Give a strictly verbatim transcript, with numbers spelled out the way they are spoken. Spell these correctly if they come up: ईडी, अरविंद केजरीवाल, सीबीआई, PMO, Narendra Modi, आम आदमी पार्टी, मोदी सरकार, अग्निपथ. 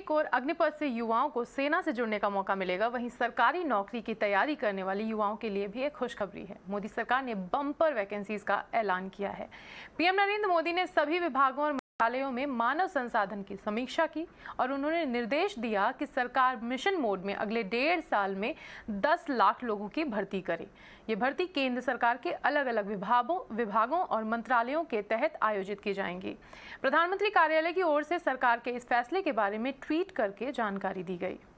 एक ओर अग्निपथ से युवाओं को सेना से जुड़ने का मौका मिलेगा, वहीं सरकारी नौकरी की तैयारी करने वाले युवाओं के लिए भी एक खुशखबरी है। मोदी सरकार ने बम्पर वैकेंसीज का ऐलान किया है। पीएम नरेंद्र मोदी ने सभी विभागों और मंत्रालयों में मानव संसाधन की समीक्षा की और उन्होंने निर्देश दिया कि सरकार मिशन मोड में अगले डेढ़ साल में दस लाख लोगों की भर्ती करे। ये भर्ती केंद्र सरकार के अलग अलग विभागों विभागों और मंत्रालयों के तहत आयोजित की जाएंगी। प्रधानमंत्री कार्यालय की ओर से सरकार के इस फैसले के बारे में ट्वीट करके जानकारी दी गई।